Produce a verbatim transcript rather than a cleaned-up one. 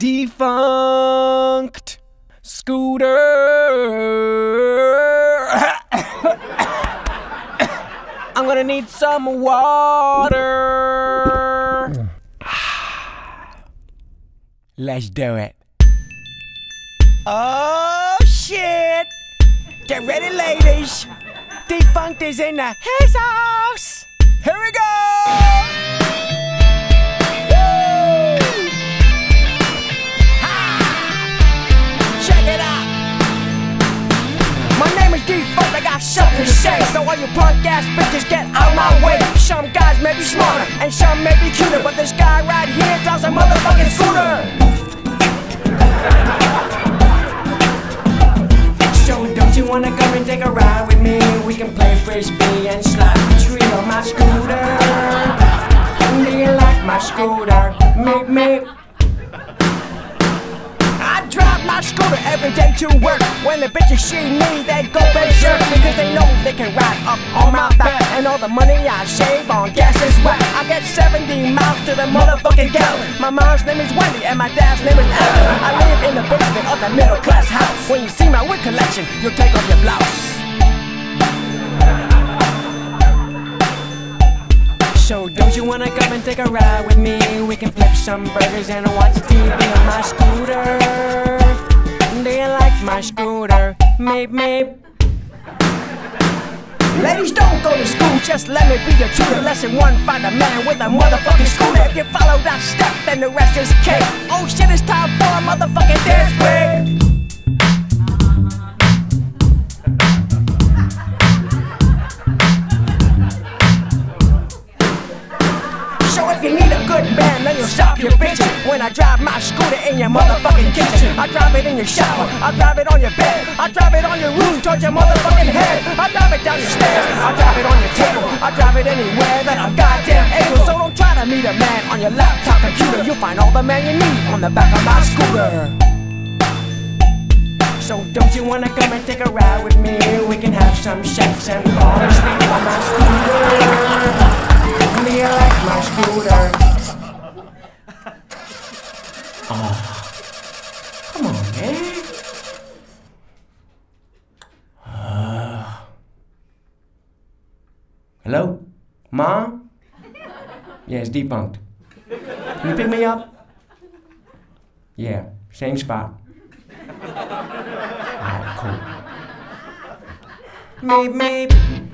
D-Funkt scooter. I'm gonna need some water. Let's do it. Oh shit! Get ready, ladies. D-Funkt is in the house. Here we go. D-Funkt, I got something to say. So all you punk ass bitches, get out my way. Some guys may be smarter and some may be cuter, but this guy right here drives a motherfucking scooter. So don't you wanna come and take a ride with me? We can play frisbee and slide the tree on my scooter. Do you like my scooter? Meep meep. Scooter every day to work. When the bitches see me, they go berserk, because they know they can ride up on my back. And all the money I save on gas is whack. I get seventy miles to the motherfucking gallon. My mom's name is Wendy and my dad's name is Alan. I live in the basement of the middle class house. When you see my wig collection, you'll take off your blouse. So don't you wanna come and take a ride with me? We can flip some burgers and watch T V on my scooter. Do you like my scooter? Meep meep. Ladies, don't go to school, just let me be your tutor. Lesson one, find a man with a motherfucking scooter. If you follow that step, then the rest is cake. Oh shit, it's time for a motherfucking dance break. So if you need a good man, then you'll stop your bitch. When I drive my scooter in your motherfucking kitchen, I drive it in your shower, I drive it on your bed, I drive it on your roof towards your motherfucking head. I drive it down your stairs, I drive it on your table, I drive it anywhere that I'm goddamn able. So don't try to meet a man on your laptop computer. You'll find all the man you need on the back of my scooter. So don't you wanna come and take a ride with me? We can have some sex and fall asleep on my scooter. Do you like my scooter? Oh, come on, man. Uh, hello? Mom? Yeah, it's D-Funkt. Can you pick me up? Yeah, same spot. Alright, cool. Meep, meep.